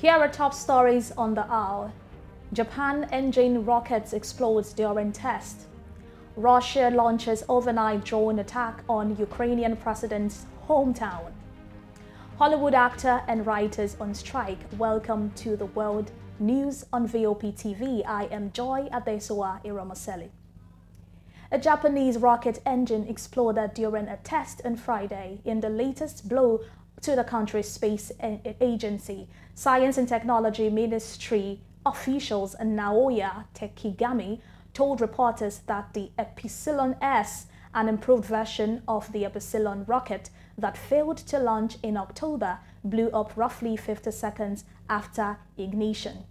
Here are top stories on the hour. Japan engine rockets explodes during test. Russia launches overnight drone attack on Ukrainian president's hometown. Hollywood actor and writers on strike. Welcome to the world news on VOP TV. I am Joy Adesowa Iromaseli. A Japanese rocket engine exploded during a test on Friday in the latest blow to the country's space agency. Science and Technology Ministry officials Naoya Takagami told reporters that the Epsilon S, an improved version of the Epsilon rocket that failed to launch in October, blew up roughly 50 seconds after ignition.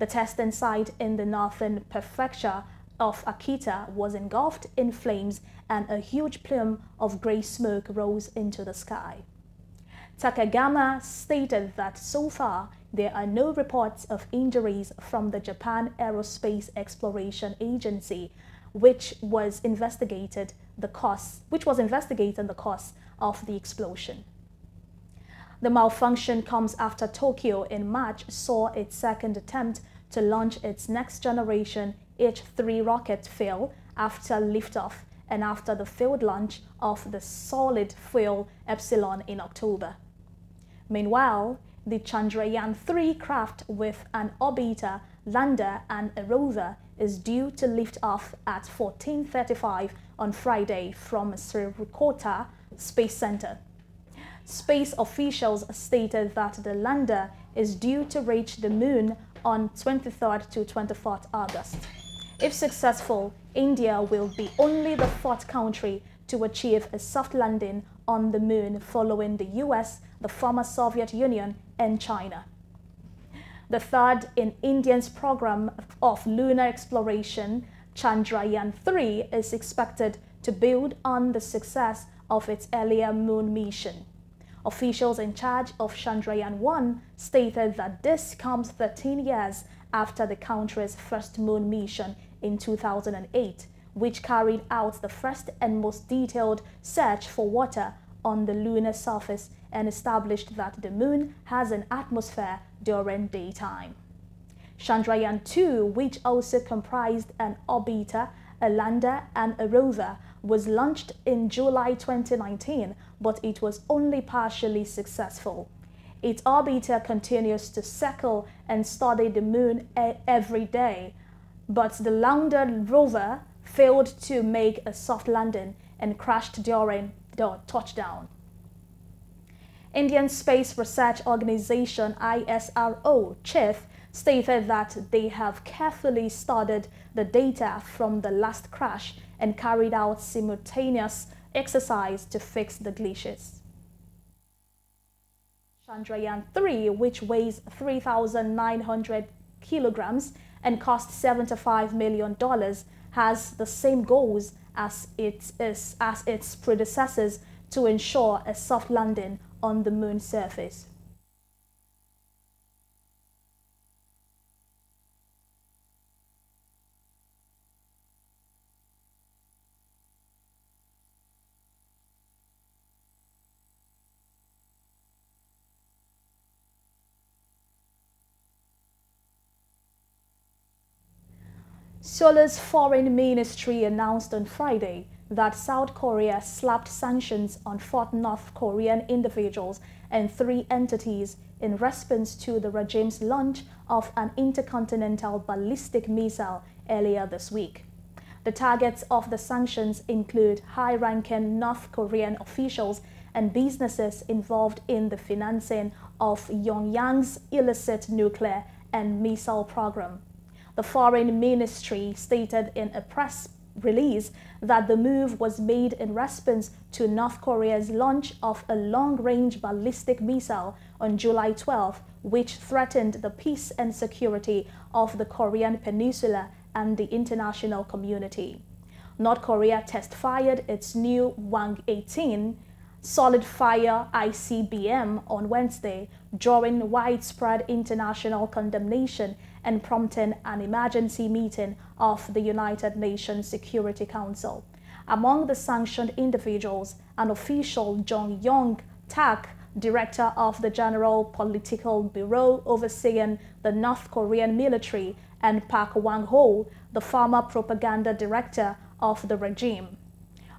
The testing site in the northern prefecture of Akita was engulfed in flames and a huge plume of grey smoke rose into the sky. Takagami stated that so far there are no reports of injuries from the Japan Aerospace Exploration Agency, which was investigating the cause of the explosion. The malfunction comes after Tokyo in March saw its second attempt to launch its next generation H3 rocket fail after liftoff and after the failed launch of the solid fuel Epsilon in October. Meanwhile, the Chandrayaan-3 craft with an orbiter, lander and a rover is due to lift off at 14:35 on Friday from Sriharikota Space Centre. Space officials stated that the lander is due to reach the moon on 23rd to 24th August. If successful, India will be only the fourth country to achieve a soft landing on the moon following the US, the former Soviet Union and China. The third in India's program of lunar exploration, Chandrayaan-3, is expected to build on the success of its earlier moon mission. Officials in charge of Chandrayaan-1 stated that this comes 13 years after the country's first moon mission in 2008, which carried out the first and most detailed search for water on the lunar surface and established that the moon has an atmosphere during daytime. Chandrayaan-2, which also comprised an orbiter, a lander and a rover, was launched in July 2019, but it was only partially successful. Its orbiter continues to circle and study the moon every day, but the lander rover failed to make a soft landing and crashed during the touchdown. Indian Space Research Organization ISRO chief stated that they have carefully studied the data from the last crash and carried out simultaneous exercise to fix the glitches. Chandrayaan-3, which weighs 3,900 kilograms and costs $75 million, has the same goals as its predecessors to ensure a soft landing on the moon's surface. Seoul's Foreign Ministry announced on Friday that South Korea slapped sanctions on 4 North Korean individuals and 3 entities in response to the regime's launch of an intercontinental ballistic missile earlier this week. The targets of the sanctions include high-ranking North Korean officials and businesses involved in the financing of Pyongyang's illicit nuclear and missile program. The Foreign Ministry stated in a press release that the move was made in response to North Korea's launch of a long-range ballistic missile on July 12, which threatened the peace and security of the Korean Peninsula and the international community. North Korea test-fired its new Hwasong-18 solid-fire ICBM on Wednesday, drawing widespread international condemnation and prompting an emergency meeting of the United Nations Security Council. Among the sanctioned individuals, an official Jong-Yong Tak director of the General Political Bureau overseeing the North Korean military, and Park Wang Ho, the former propaganda director of the regime.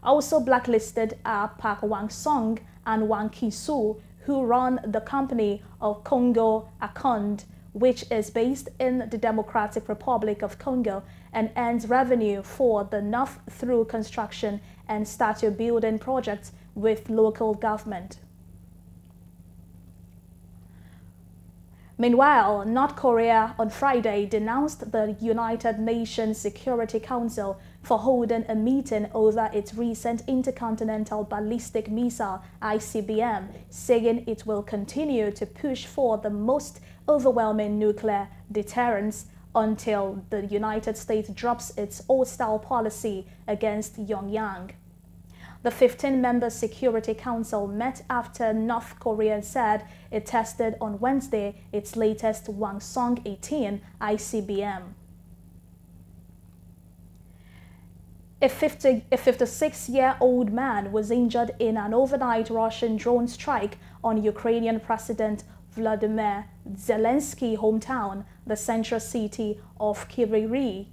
Also blacklisted are Park Wang-sung and Wang Ki-soo, who run the company of Kongo Akund, which is based in the Democratic Republic of Congo and earns revenue for the North through construction and statue building projects with local government. Meanwhile, North Korea on Friday denounced the United Nations Security Council for holding a meeting over its recent intercontinental ballistic missile ICBM, saying it will continue to push for the most overwhelming nuclear deterrence until the United States drops its hostile policy against Pyongyang. The 15-member Security Council met after North Korea said it tested on Wednesday its latest Hwasong-18 ICBM. A 56-year-old man was injured in an overnight Russian drone strike on Ukrainian President Vladimir Zelensky's hometown, the central city of Kryvyi Rih.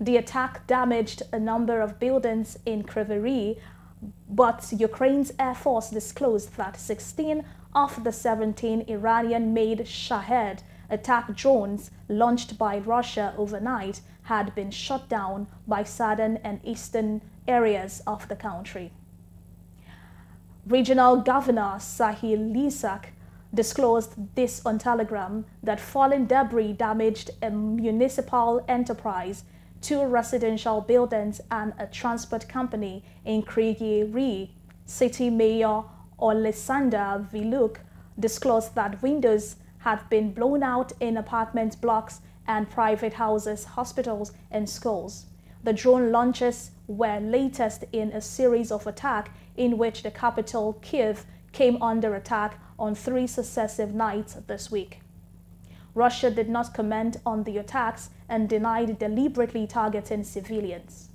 The attack damaged a number of buildings in Kryvyi Rih, but Ukraine's Air Force disclosed that 16 of the 17 Iranian-made Shahed attack drones launched by Russia overnight had been shot down by southern and eastern areas of the country. Regional Governor Sahil Lysak disclosed this on Telegram that falling debris damaged a municipal enterprise, two residential buildings and a transport company in Kryvyi Rih. City Mayor Olisander Viluk disclosed that windows had been blown out in apartment blocks and private houses, hospitals and schools. The drone launches were latest in a series of attacks in which the capital, Kyiv, came under attack on 3 successive nights this week. Russia did not comment on the attacks and denied deliberately targeting civilians.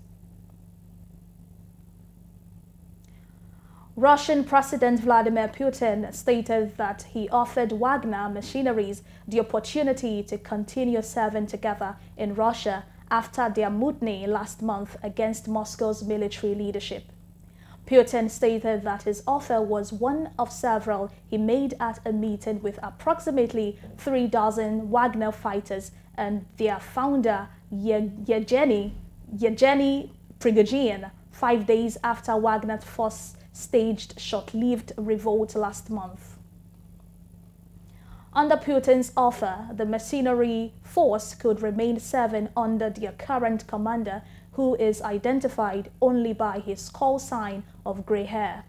Russian President Vladimir Putin stated that he offered Wagner mercenaries the opportunity to continue serving together in Russia after their mutiny last month against Moscow's military leadership. Putin stated that his offer was one of several he made at a meeting with approximately 3 dozen Wagner fighters and their founder Yevgeny Prigozhin 5 days after Wagner first staged short-lived revolt last month. Under Putin's offer, the mercenary force could remain serving under their current commander, who is identified only by his call sign of grey hair.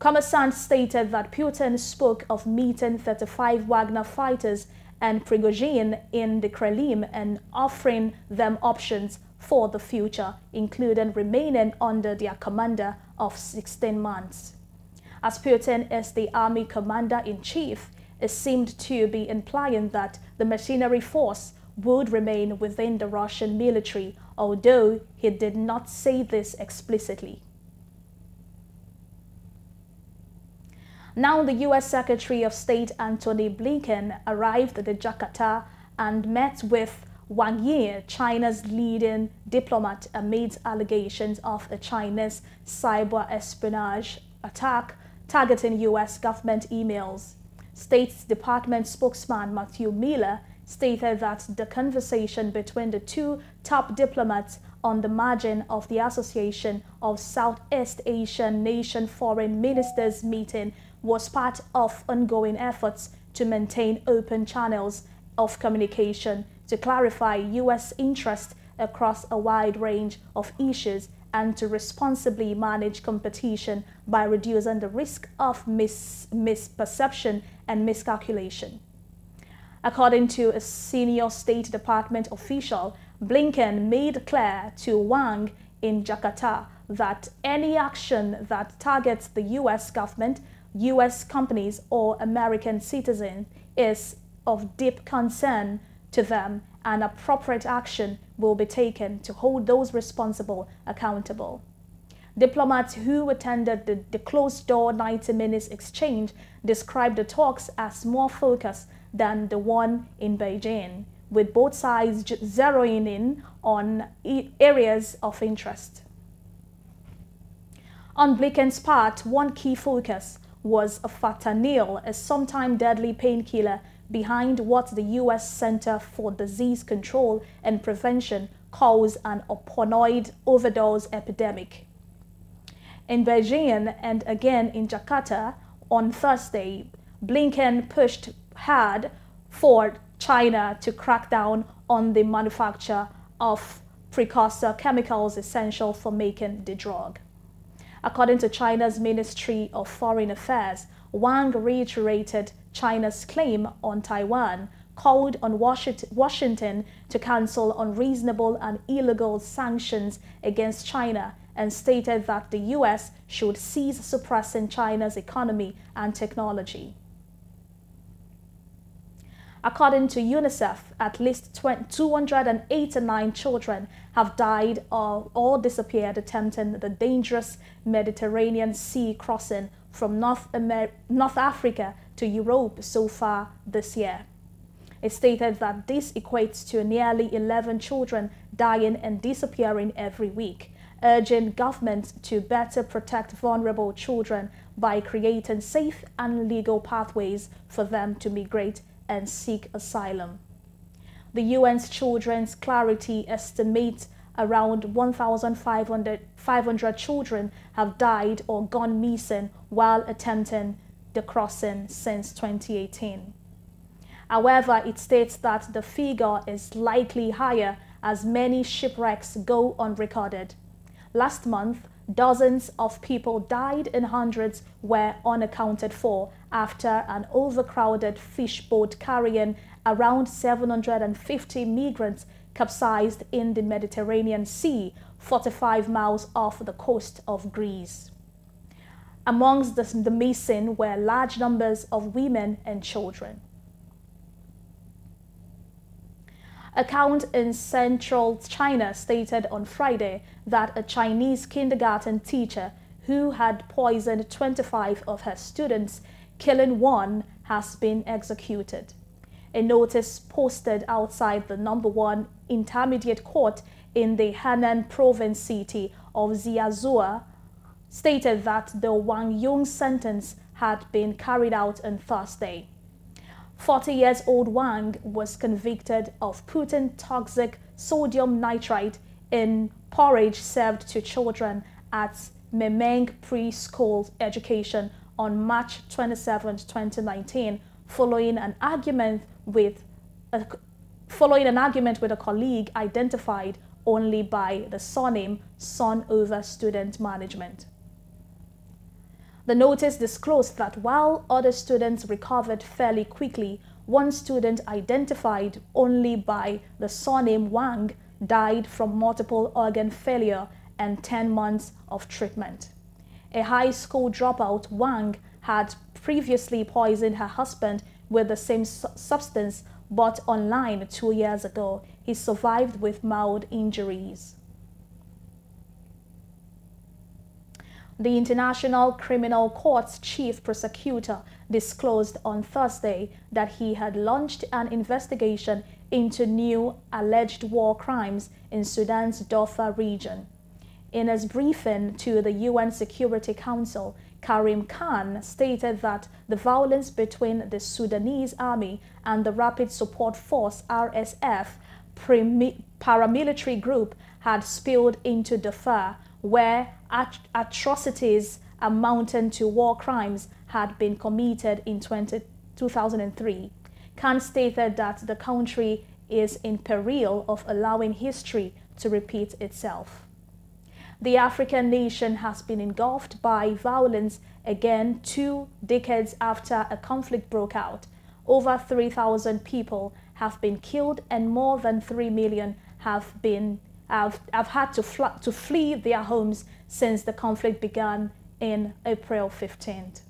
Kommersant stated that Putin spoke of meeting 35 Wagner fighters and Prigozhin in the Kremlin and offering them options for the future, including remaining under their commander of 16 months. As Putin is the army commander-in-chief, it seemed to be implying that the mercenary force would remain within the Russian military, although he did not say this explicitly. Now the US Secretary of State Antony Blinken arrived at Jakarta and met with Wang Yi, China's leading diplomat, amid allegations of a Chinese cyber espionage attack targeting US government emails. State Department spokesman Matthew Miller stated that the conversation between the two top diplomats on the margin of the Association of Southeast Asian Nation Foreign Ministers meeting was part of ongoing efforts to maintain open channels of communication to clarify U.S. interests across a wide range of issues and to responsibly manage competition by reducing the risk of misperception and miscalculation. According to a senior State Department official, Blinken made clear to Wang in Jakarta that any action that targets the U.S. government, U.S. companies, or American citizens is of deep concern to them, and appropriate action will be taken to hold those responsible accountable. Diplomats who attended the closed-door 90-minute exchange described the talks as more focused than the one in Beijing, with both sides zeroing in on areas of interest. On Blinken's part, one key focus was fentanyl, a sometime deadly painkiller behind what the U.S. Center for Disease Control and Prevention calls an opioid overdose epidemic. In Beijing and again in Jakarta on Thursday, Blinken pushed hard for China to crack down on the manufacture of precursor chemicals essential for making the drug. According to China's Ministry of Foreign Affairs, Wang reiterated China's claim on Taiwan, called on Washington to cancel unreasonable and illegal sanctions against China, and stated that the U.S. should cease suppressing China's economy and technology. According to UNICEF, at least 289 children have died or disappeared attempting the dangerous Mediterranean Sea crossing from North Africa to Europe so far this year. It stated that this equates to nearly 11 children dying and disappearing every week, urging governments to better protect vulnerable children by creating safe and legal pathways for them to migrate and seek asylum. The UN's Children's Charity estimates around 1,500 children have died or gone missing while attempting the crossing since 2018. However, it states that the figure is likely higher as many shipwrecks go unrecorded. Last month, dozens of people died and hundreds were unaccounted for after an overcrowded fish boat carrying around 750 migrants capsized in the Mediterranean Sea, 45 miles off the coast of Greece. Amongst the missing were large numbers of women and children. Account in central China stated on Friday that a Chinese kindergarten teacher who had poisoned 25 of her students, killing one, has been executed. A notice posted outside the No. 1 Intermediate Court in the Henan province city of Jiazhuo stated that the Wang Yong sentence had been carried out on Thursday. 40-year-old Wang was convicted of putting toxic sodium nitrite in porridge served to children at Memeng Preschool Education on March 27, 2019, following an argument with a colleague identified only by the surname Son over Student Management. The notice disclosed that while other students recovered fairly quickly, one student identified only by the surname Wang died from multiple organ failure and 10 months of treatment. A high school dropout, Wang had previously poisoned her husband with the same substance, but online 2 years ago, he survived with mild injuries. The International Criminal Court's chief prosecutor disclosed on Thursday that he had launched an investigation into new alleged war crimes in Sudan's Darfur region. In his briefing to the UN Security Council, Karim Khan stated that the violence between the Sudanese army and the Rapid Support Force (RSF) paramilitary group had spilled into Darfur, where atrocities amounting to war crimes had been committed in 2003. Khan stated that the country is in peril of allowing history to repeat itself. The African nation has been engulfed by violence again 2 decades after a conflict broke out. Over 3,000 people have been killed and more than 3 million have been had to flee their homes since the conflict began in April 15th.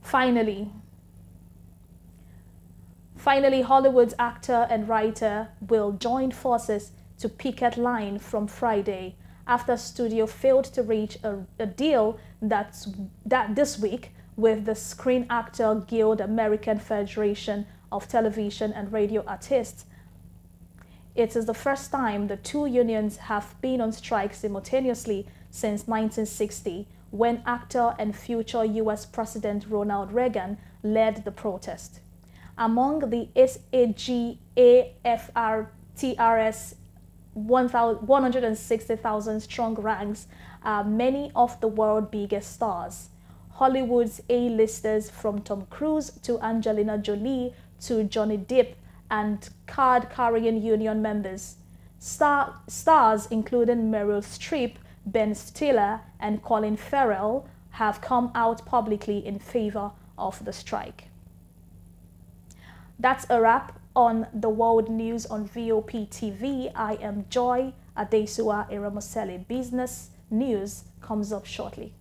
Finally, Hollywood's actor and writer will join forces to picket line from Friday after Studio failed to reach a deal that this week with the Screen Actor Guild American Federation of Television and Radio Artists. It is the first time the two unions have been on strike simultaneously since 1960, when actor and future US President Ronald Reagan led the protest. Among the SAGAFRTRS 160,000 strong ranks are many of the world's biggest stars. Hollywood's A-listers, from Tom Cruise to Angelina Jolie to Johnny Depp, and card-carrying union members. Stars including Meryl Streep, Ben Stiller, and Colin Farrell have come out publicly in favor of the strike. That's a wrap on the world news on VOP TV. I am Joy Adesua Iramoseli. Business news comes up shortly.